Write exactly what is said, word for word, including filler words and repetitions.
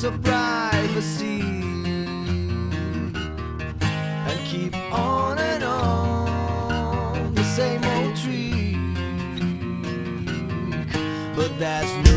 sense of privacy, and keep on and on the same old trick. But that's